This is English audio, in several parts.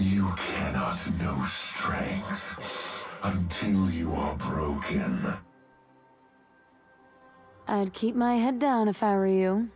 You cannot know strength until you are broken. I'd keep my head down if I were you.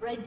Red